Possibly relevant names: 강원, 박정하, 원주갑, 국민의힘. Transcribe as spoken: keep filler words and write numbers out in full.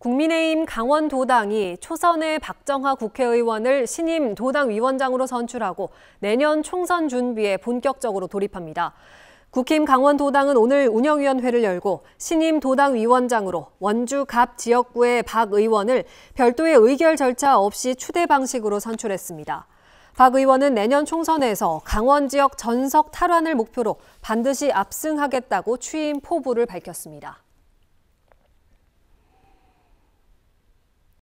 국민의힘 강원도당이 초선의 박정하 국회의원을 신임 도당위원장으로 선출하고 내년 총선 준비에 본격적으로 돌입합니다. 국힘 강원도당은 오늘 운영위원회를 열고 신임 도당위원장으로 원주갑 지역구의 박 의원을 별도의 의결 절차 없이 추대 방식으로 선출했습니다. 박 의원은 내년 총선에서 강원 지역 전석 탈환을 목표로 반드시 압승하겠다고 취임 포부를 밝혔습니다.